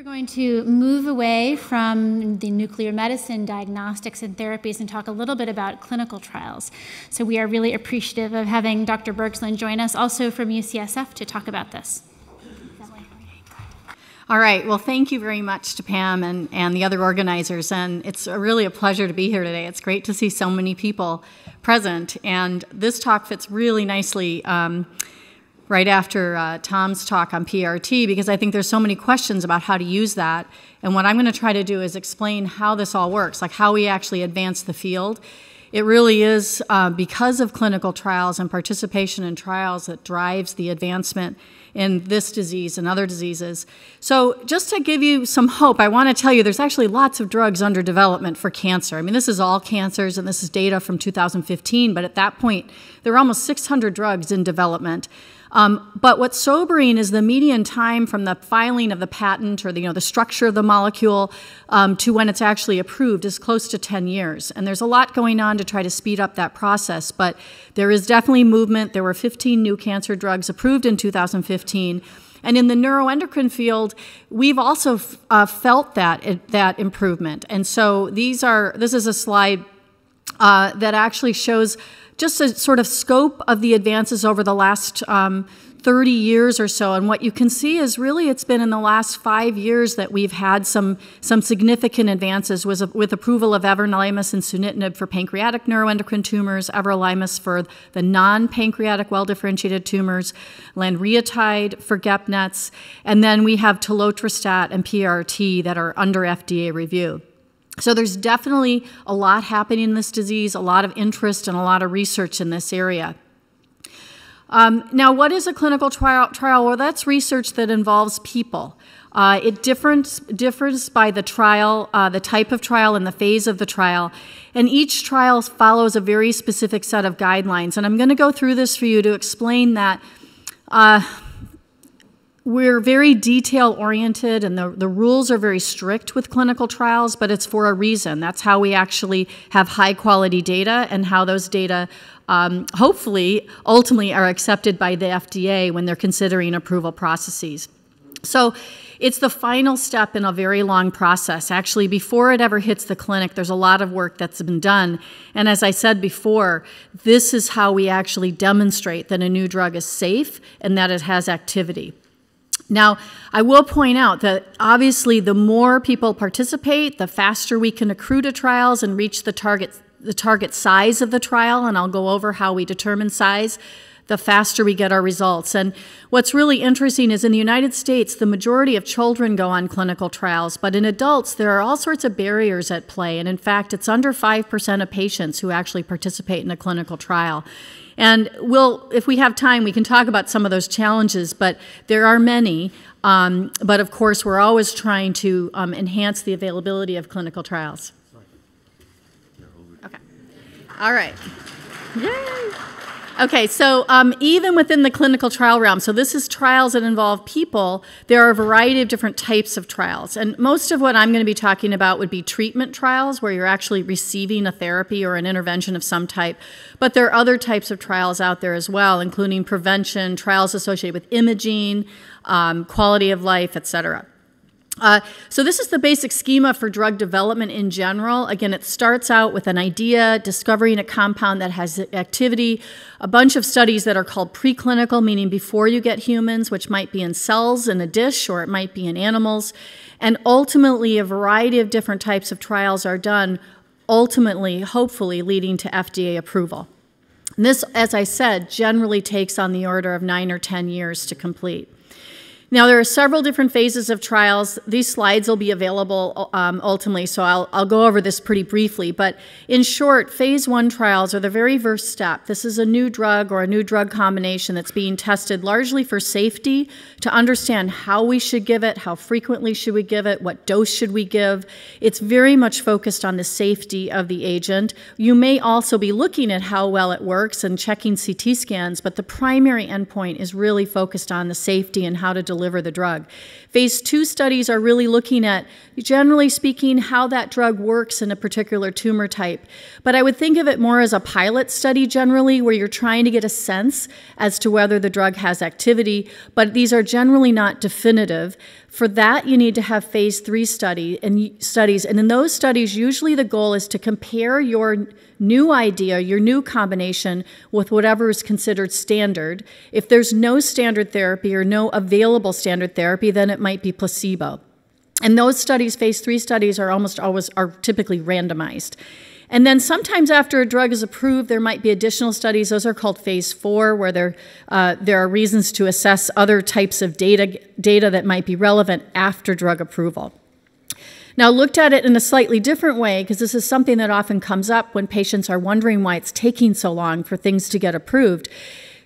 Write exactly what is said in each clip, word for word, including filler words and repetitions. we're going to move away from the nuclear medicine diagnostics and therapies and talk a little bit about clinical trials. So we are really appreciative of having Doctor Bergsland join us, also from U C S F, to talk about this. All right, well, thank you very much to Pam and, and the other organizers, and it's a really a pleasure to be here today. It's great to see so many people present, and this talk fits really nicely um, right after uh, Tom's talk on P R T, because I think there's so many questions about how to use that, and what I'm gonna try to do is explain how this all works, like how we actually advance the field. It really is uh, because of clinical trials and participation in trials that drives the advancement in this disease and other diseases. So just to give you some hope, I want to tell you there's actually lots of drugs under development for cancer. I mean, this is all cancers, and this is data from two thousand fifteen, but at that point, there were almost six hundred drugs in development. Um, but what's sobering is the median time from the filing of the patent or the, you know, the structure of the molecule um, to when it's actually approved is close to ten years. And there's a lot going on to try to speed up that process, but there is definitely movement. There were fifteen new cancer drugs approved in two thousand fifteen. And in the neuroendocrine field, we've also f uh, felt that, that improvement. And so these are, this is a slide uh, that actually shows just a sort of scope of the advances over the last um, thirty years or so. And what you can see is really it's been in the last five years that we've had some, some significant advances with, with approval of everolimus and sunitinib for pancreatic neuroendocrine tumors, everolimus for the non-pancreatic well-differentiated tumors, lanreotide for GEPNETs, and then we have telotristat and P R T that are under F D A review. So there's definitely a lot happening in this disease, a lot of interest, and a lot of research in this area. Um, now, what is a clinical trial, trial? Well, that's research that involves people. Uh, it differs, differs by the trial, uh, the type of trial, and the phase of the trial. And each trial follows a very specific set of guidelines. And I'm going to go through this for you to explain that uh, we're very detail-oriented, and the, the rules are very strict with clinical trials, but it's for a reason. That's how we actually have high-quality data, and how those data um, hopefully ultimately are accepted by the F D A when they're considering approval processes. So it's the final step in a very long process. Actually, before it ever hits the clinic, there's a lot of work that's been done. And as I said before, this is how we actually demonstrate that a new drug is safe and that it has activity. Now, I will point out that obviously the more people participate, the faster we can accrue to trials and reach the target, the target size of the trial, and I'll go over how we determine size, the faster we get our results. And what's really interesting is in the United States, the majority of children go on clinical trials, but in adults, there are all sorts of barriers at play, and in fact, it's under five percent of patients who actually participate in a clinical trial. And we'll, if we have time, we can talk about some of those challenges, but there are many. Um, but of course, we're always trying to um, enhance the availability of clinical trials. Okay. All right. Yay. Okay, so um, even within the clinical trial realm, so this is trials that involve people, there are a variety of different types of trials. And most of what I'm going to be talking about would be treatment trials, where you're actually receiving a therapy or an intervention of some type. But there are other types of trials out there as well, including prevention, trials associated with imaging, um, quality of life, et cetera. Uh, so this is the basic schema for drug development in general. Again, it starts out with an idea, discovering a compound that has activity, a bunch of studies that are called preclinical, meaning before you get humans, which might be in cells in a dish, or it might be in animals. And ultimately, a variety of different types of trials are done, ultimately, hopefully, leading to F D A approval. And this, as I said, generally takes on the order of nine or ten years to complete. Now, there are several different phases of trials. These slides will be available um, ultimately, so I'll, I'll go over this pretty briefly. But in short, phase one trials are the very first step. This is a new drug or a new drug combination that's being tested largely for safety, to understand how we should give it, how frequently should we give it, what dose should we give. It's very much focused on the safety of the agent. You may also be looking at how well it works and checking C T scans, but the primary endpoint is really focused on the safety and how to deliver deliver the drug. Phase two studies are really looking at, generally speaking, how that drug works in a particular tumor type. But I would think of it more as a pilot study generally, where you're trying to get a sense as to whether the drug has activity, but these are generally not definitive. For that, you need to have phase three study and studies. And in those studies, usually the goal is to compare your new idea, your new combination, with whatever is considered standard. If there's no standard therapy or no available standard therapy, then it might be placebo. And those studies, phase three studies, are almost always, are typically randomized. And then sometimes after a drug is approved, there might be additional studies. Those are called phase four, where there, uh, there are reasons to assess other types of data, data that might be relevant after drug approval. Now, looked at it in a slightly different way, because this is something that often comes up when patients are wondering why it's taking so long for things to get approved.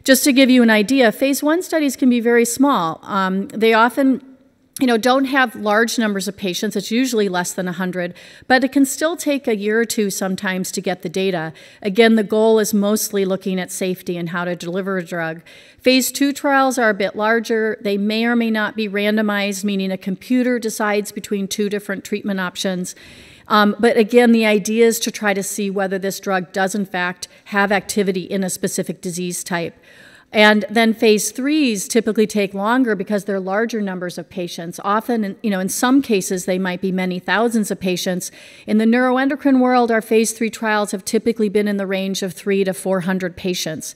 Just to give you an idea, phase one studies can be very small. Um, they often... you know, don't have large numbers of patients. It's usually less than one hundred, but it can still take a year or two sometimes to get the data. Again, the goal is mostly looking at safety and how to deliver a drug. Phase two trials are a bit larger. They may or may not be randomized, meaning a computer decides between two different treatment options. Um, but again, the idea is to try to see whether this drug does, in fact, have activity in a specific disease type. And then phase threes typically take longer because they're larger numbers of patients. Often, you know, in some cases, they might be many thousands of patients. In the neuroendocrine world, our phase three trials have typically been in the range of three to four hundred patients.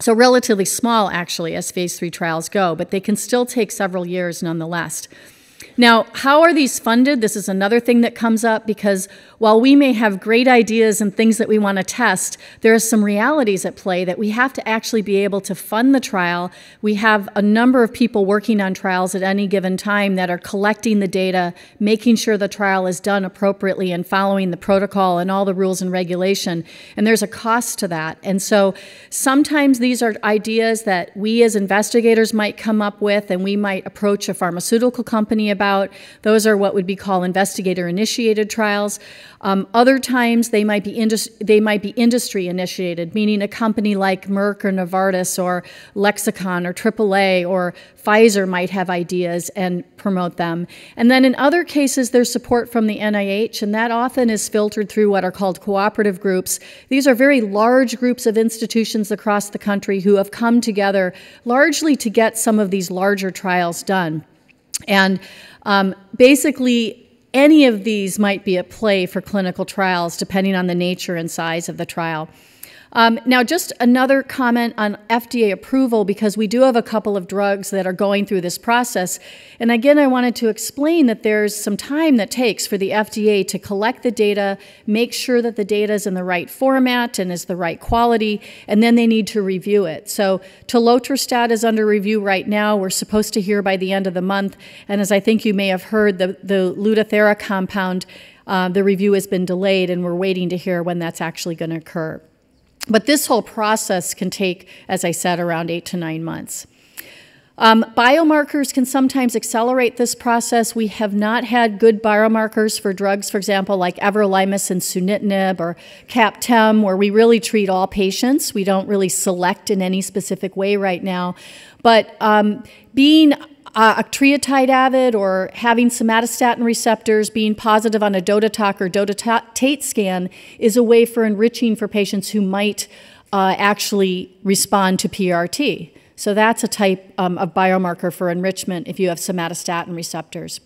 So relatively small, actually, as phase three trials go, but they can still take several years nonetheless. Now, how are these funded? This is another thing that comes up, because while we may have great ideas and things that we want to test, there are some realities at play that we have to actually be able to fund the trial. We have a number of people working on trials at any given time that are collecting the data, making sure the trial is done appropriately and following the protocol and all the rules and regulation. And there's a cost to that. And so sometimes these are ideas that we as investigators might come up with, and we might approach a pharmaceutical company about. Out. Those are what would be called investigator-initiated trials. Um, other times, they might be they might be industry-initiated, meaning a company like Merck or Novartis or Lexicon or triple A or Pfizer might have ideas and promote them. And then in other cases, there's support from the N I H, and that often is filtered through what are called cooperative groups. These are very large groups of institutions across the country who have come together largely to get some of these larger trials done. And um, basically, any of these might be at play for clinical trials, depending on the nature and size of the trial. Um, now, just another comment on F D A approval, because we do have a couple of drugs that are going through this process. And again, I wanted to explain that there's some time that takes for the F D A to collect the data, make sure that the data is in the right format and is the right quality, and then they need to review it. So telotristat is under review right now. We're supposed to hear by the end of the month. And as I think you may have heard, the, the Lutathera compound, uh, the review has been delayed, and we're waiting to hear when that's actually going to occur. But this whole process can take, as I said, around eight to nine months. Um, biomarkers can sometimes accelerate this process. We have not had good biomarkers for drugs, for example, like everolimus and sunitinib or Cap-Tem, where we really treat all patients. We don't really select in any specific way right now. But um, being Uh, octreotide avid or having somatostatin receptors, being positive on a dotatate or dotatate scan is a way for enriching for patients who might uh, actually respond to P R T. So that's a type um, of biomarker for enrichment if you have somatostatin receptors.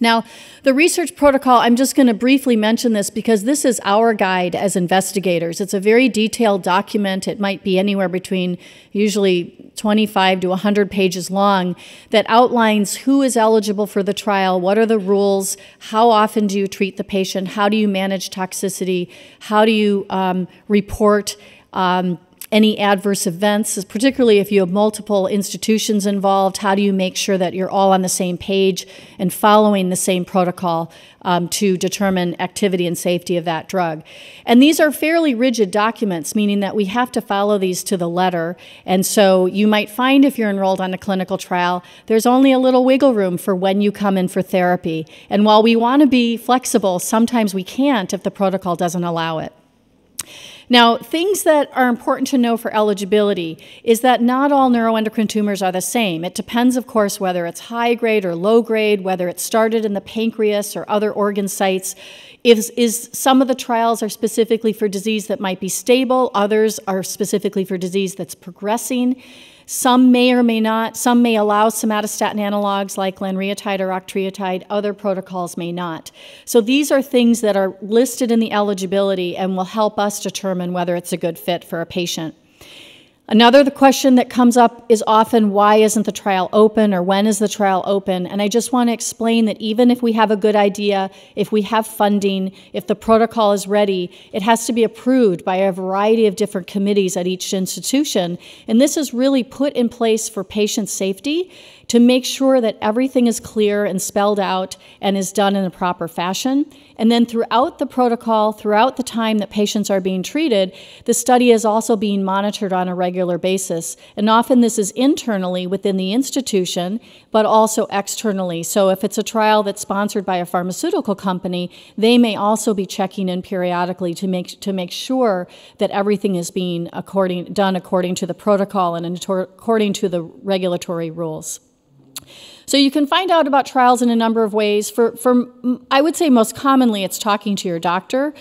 Now, the research protocol, I'm just going to briefly mention this because this is our guide as investigators. It's a very detailed document. It might be anywhere between usually twenty-five to one hundred pages long that outlines who is eligible for the trial, what are the rules, how often do you treat the patient, how do you manage toxicity, how do you um, report um, any adverse events, particularly if you have multiple institutions involved. How do you make sure that you're all on the same page and following the same protocol um, to determine activity and safety of that drug? And these are fairly rigid documents, meaning that we have to follow these to the letter. And so you might find if you're enrolled on a clinical trial, there's only a little wiggle room for when you come in for therapy. And while we want to be flexible, sometimes we can't if the protocol doesn't allow it. Now, things that are important to know for eligibility is that not all neuroendocrine tumors are the same. It depends, of course, whether it's high grade or low grade, whether it started in the pancreas or other organ sites. Is, is some of the trials are specifically for disease that might be stable, others are specifically for disease that's progressing. Some may or may not, some may allow somatostatin analogs like lanreotide or octreotide, other protocols may not. So these are things that are listed in the eligibility and will help us determine whether it's a good fit for a patient. Another the question that comes up is often, why isn't the trial open, or when is the trial open? And I just want to explain that even if we have a good idea, if we have funding, if the protocol is ready, it has to be approved by a variety of different committees at each institution. And this is really put in place for patient safety, to make sure that everything is clear and spelled out and is done in a proper fashion. And then throughout the protocol, throughout the time that patients are being treated, the study is also being monitored on a regular basis. And often this is internally within the institution, but also externally. So if it's a trial that's sponsored by a pharmaceutical company, they may also be checking in periodically to make, to make sure that everything is being according, done according to the protocol and according to the regulatory rules. So you can find out about trials in a number of ways. For, for I would say most commonly it's talking to your doctor.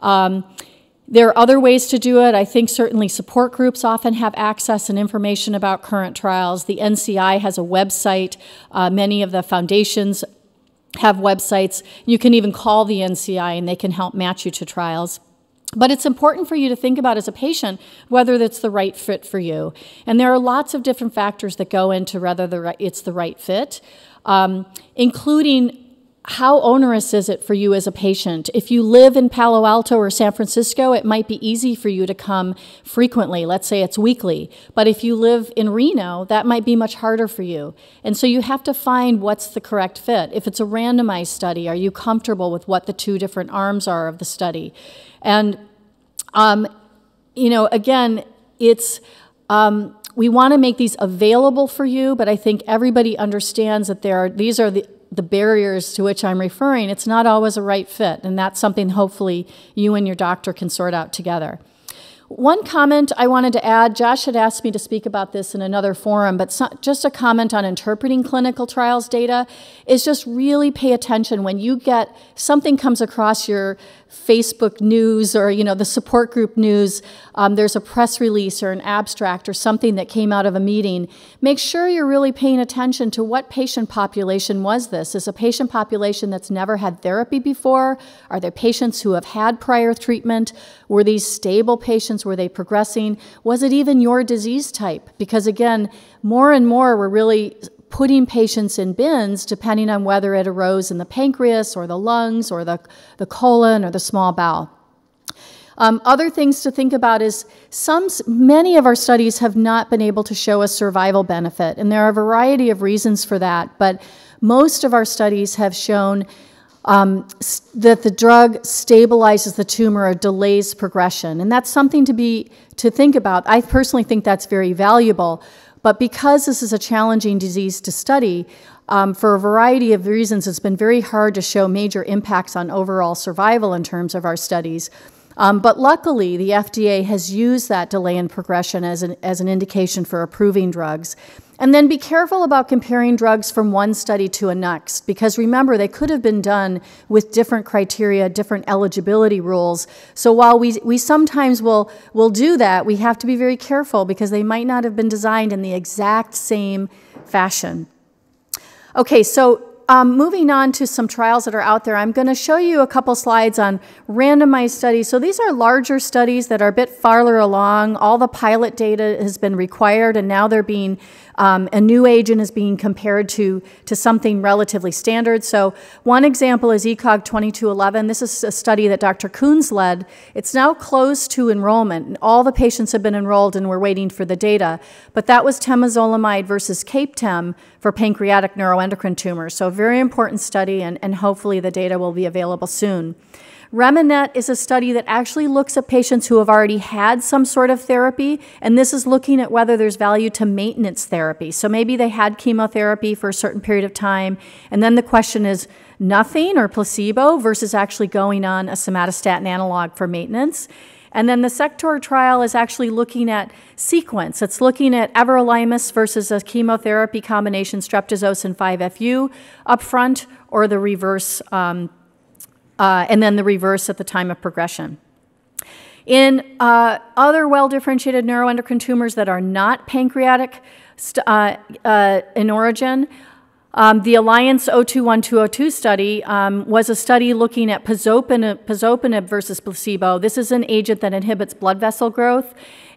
Um, there are other ways to do it. I think certainly support groups often have access and information about current trials. The N C I has a website. Uh, many of the foundations have websites. You can even call the N C I and they can help match you to trials. But it's important for you to think about as a patient whether that's the right fit for you. And there are lots of different factors that go into whether it's the right fit, um, including how onerous is it for you as a patient. If you live in Palo Alto or San Francisco, it might be easy for you to come frequently. Let's say it's weekly. But if you live in Reno, that might be much harder for you. And so you have to find what's the correct fit. If it's a randomized study, are you comfortable with what the two different arms are of the study? And, um, you know, again, it's... Um, we want to make these available for you, but I think everybody understands that there are, these are the, the barriers to which I'm referring. It's not always a right fit, and that's something hopefully you and your doctor can sort out together. One comment I wanted to add, Josh had asked me to speak about this in another forum, but so, just a comment on interpreting clinical trials data is just really pay attention when you get, something comes across your Facebook news or, you know, the support group news, um, there's a press release or an abstract or something that came out of a meeting. Make sure you're really paying attention to what patient population was this. Is a patient population that's never had therapy before? Are there patients who have had prior treatment? Were these stable patients? Were they progressing? Was it even your disease type? Because again, more and more we're really putting patients in bins depending on whether it arose in the pancreas or the lungs or the, the colon or the small bowel. Um, other things to think about is some, many of our studies have not been able to show a survival benefit, and there are a variety of reasons for that, but most of our studies have shown Um, that the drug stabilizes the tumor or delays progression. And that's something to be to think about. I personally think that's very valuable. But because this is a challenging disease to study, um, for a variety of reasons, it's been very hard to show major impacts on overall survival in terms of our studies. Um, but luckily, the F D A has used that delay in progression as an, as an indication for approving drugs. And then be careful about comparing drugs from one study to a next, because remember, they could have been done with different criteria, different eligibility rules. So while we, we sometimes will, will do that, we have to be very careful because they might not have been designed in the exact same fashion. Okay, so Um, moving on to some trials that are out there, I'm going to show you a couple slides on randomized studies. So these are larger studies that are a bit farther along. All the pilot data has been required, and now they're being, um, a new agent is being compared to, to something relatively standard. So one example is E C O G twenty-two eleven. This is a study that Doctor Koons led. It's now close to enrollment, and all the patients have been enrolled, and we're waiting for the data. But that was temozolomide versus Cap-Tem for pancreatic neuroendocrine tumors. So very important study, and, and hopefully the data will be available soon. REMINET is a study that actually looks at patients who have already had some sort of therapy, and this is looking at whether there's value to maintenance therapy. So maybe they had chemotherapy for a certain period of time, and then the question is nothing or placebo versus actually going on a somatostatin analog for maintenance. And then the SECTOR trial is actually looking at sequence. It's looking at everolimus versus a chemotherapy combination, streptozocin five F U upfront, or the reverse, um, uh, and then the reverse at the time of progression. In uh, other well-differentiated neuroendocrine tumors that are not pancreatic uh, uh, in origin, um, the Alliance O two one two oh two study um, was a study looking at pazopanib, pazopanib versus placebo. This is an agent that inhibits blood vessel growth.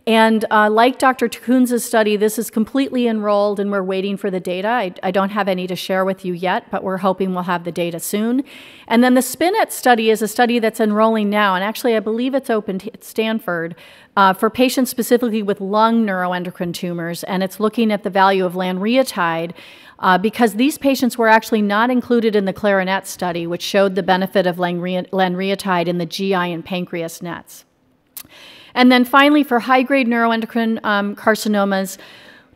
And uh, like Doctor Koons' study, this is completely enrolled and we're waiting for the data. I, I don't have any to share with you yet, but we're hoping we'll have the data soon. And then the SPINET study is a study that's enrolling now, and actually I believe it's open at Stanford uh, for patients specifically with lung neuroendocrine tumors, and it's looking at the value of lanreotide uh, because these patients were actually not included in the CLARINET study, which showed the benefit of lanreotide in the G I and pancreas nets. And then finally, for high-grade neuroendocrine um, carcinomas,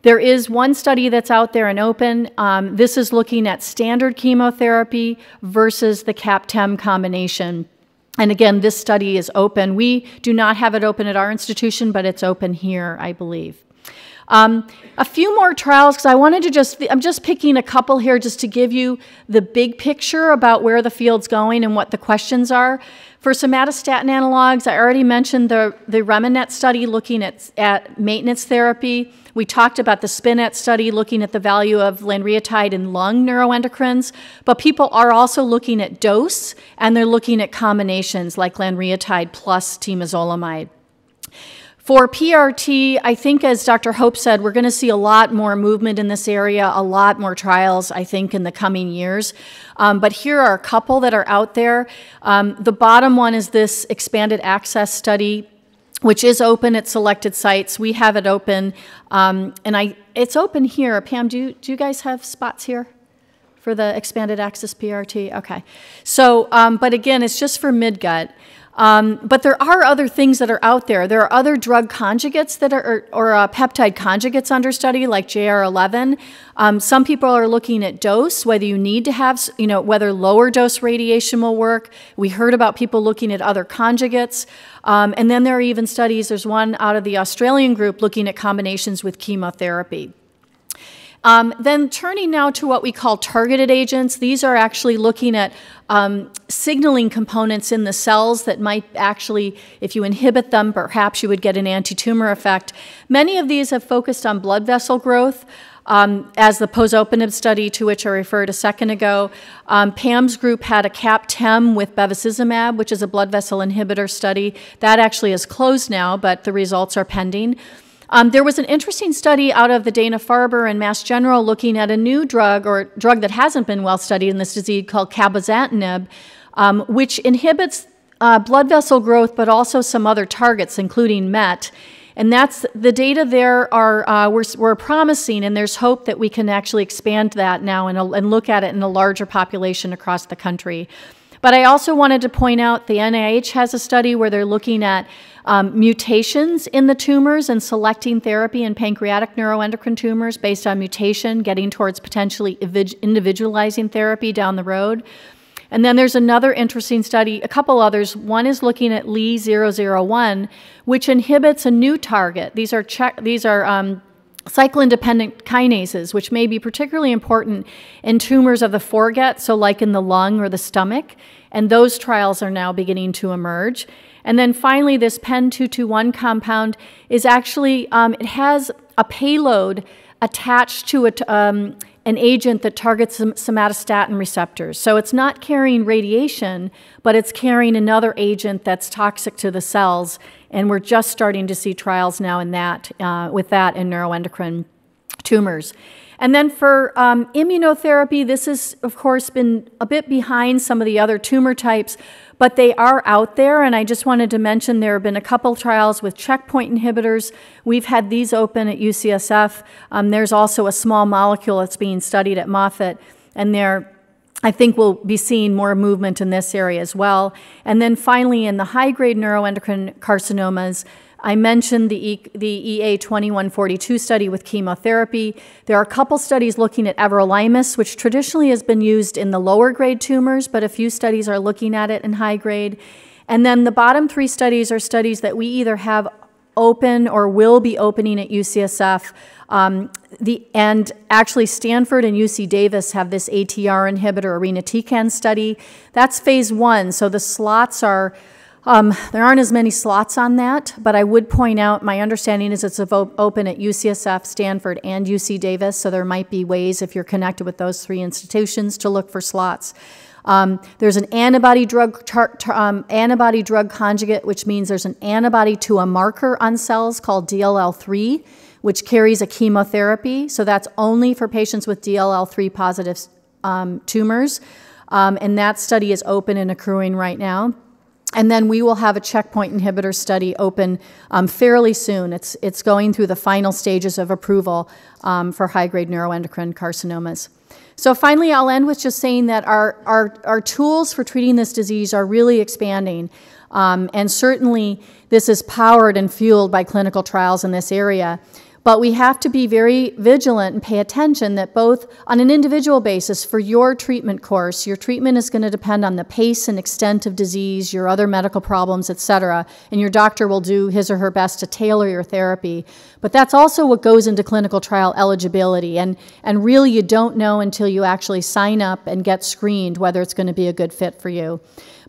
there is one study that's out there and open. Um, this is looking at standard chemotherapy versus the Cap-Tem combination. And again, this study is open. We do not have it open at our institution, but it's open here, I believe. Um, a few more trials, because I wanted to just, I'm just picking a couple here just to give you the big picture about where the field's going and what the questions are. For somatostatin analogs, I already mentioned the, the REMINET study looking at, at maintenance therapy. We talked about the SPINET study looking at the value of lanreotide in lung neuroendocrines, but people are also looking at dose, and they're looking at combinations like lanreotide plus temozolomide. For P R T, I think as Doctor Hope said, we're going to see a lot more movement in this area, a lot more trials, I think, in the coming years. Um, but here are a couple that are out there. Um, the bottom one is this expanded access study, which is open at selected sites. We have it open, um, and I it's open here. Pam, do you, do you guys have spots here for the expanded access P R T? Okay. So, um, but again, it's just for mid-gut. Um, but there are other things that are out there. There are other drug conjugates that are, or, or uh, peptide conjugates under study, like J R eleven. Um, some people are looking at dose, whether you need to have, you know, whether lower dose radiation will work. We heard about people looking at other conjugates. Um, and then there are even studies, there's one out of the Australian group looking at combinations with chemotherapy. Um, then turning now to what we call targeted agents, these are actually looking at um, signaling components in the cells that might actually, if you inhibit them, perhaps you would get an anti-tumor effect. Many of these have focused on blood vessel growth, um, as the pazopanib study to which I referred a second ago. Um, Pam's group had a Cap-Tem with Bevacizumab, which is a blood vessel inhibitor study. That actually is closed now, but the results are pending. Um, there was an interesting study out of the Dana-Farber and Mass General looking at a new drug or drug that hasn't been well studied in this disease called cabozantinib, um, which inhibits uh, blood vessel growth but also some other targets, including MET. And that's the data there are uh, we're, we're promising, and there's hope that we can actually expand that now and, and look at it in a larger population across the country. But I also wanted to point out the N I H has a study where they're looking at um, mutations in the tumors and selecting therapy in pancreatic neuroendocrine tumors based on mutation, getting towards potentially individualizing therapy down the road. And then there's another interesting study, a couple others. One is looking at L E zero zero one, which inhibits a new target. These are, check, these are um, cyclin-dependent kinases, which may be particularly important in tumors of the foregut, so like in the lung or the stomach, and those trials are now beginning to emerge. And then finally, this P E N two twenty-one compound is actually, um, it has a payload attached to it, um, an agent that targets som somatostatin receptors. So it's not carrying radiation, but it's carrying another agent that's toxic to the cells, and we're just starting to see trials now in that, uh, with that in neuroendocrine tumors. And then for um, immunotherapy, this has, of course, been a bit behind some of the other tumor types, but they are out there, and I just wanted to mention there have been a couple trials with checkpoint inhibitors. We've had these open at U C S F. Um, there's also a small molecule that's being studied at Moffitt, and there, I think we'll be seeing more movement in this area as well. And then finally, in the high-grade neuroendocrine carcinomas, I mentioned the, e the E A twenty-one forty-two study with chemotherapy. There are a couple studies looking at everolimus, which traditionally has been used in the lower grade tumors, but a few studies are looking at it in high grade. And then the bottom three studies are studies that we either have open or will be opening at U C S F. Um, the, and actually Stanford and U C Davis have this A T R inhibitor, irinotecan study. That's phase one, so the slots are Um, there aren't as many slots on that, but I would point out my understanding is it's open at U C S F, Stanford, and U C Davis, so there might be ways if you're connected with those three institutions to look for slots. Um, there's an antibody drug, um, antibody drug conjugate, which means there's an antibody to a marker on cells called D L L three, which carries a chemotherapy, so that's only for patients with D L L three positive um, tumors, um, and that study is open and accruing right now. And then we will have a checkpoint inhibitor study open um, fairly soon. It's, it's going through the final stages of approval um, for high-grade neuroendocrine carcinomas. So finally, I'll end with just saying that our, our, our tools for treating this disease are really expanding. Um, and certainly, this is powered and fueled by clinical trials in this area. But we have to be very vigilant and pay attention that both on an individual basis for your treatment course, your treatment is going to depend on the pace and extent of disease, your other medical problems, et cetera, and your doctor will do his or her best to tailor your therapy. But that's also what goes into clinical trial eligibility, and, and really you don't know until you actually sign up and get screened whether it's going to be a good fit for you.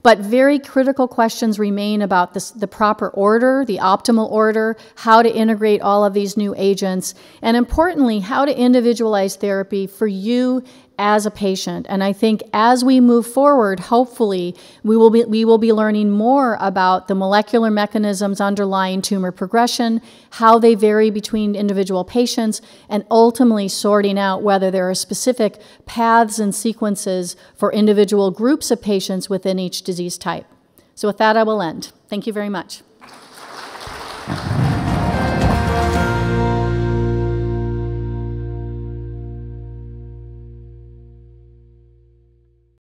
But very critical questions remain about this, the proper order, the optimal order, how to integrate all of these new agents, and importantly, how to individualize therapy for you as a patient. And I think as we move forward, hopefully, we will be, we will be learning more about the molecular mechanisms underlying tumor progression, how they vary between individual patients, and ultimately sorting out whether there are specific paths and sequences for individual groups of patients within each disease type. So with that, I will end. Thank you very much.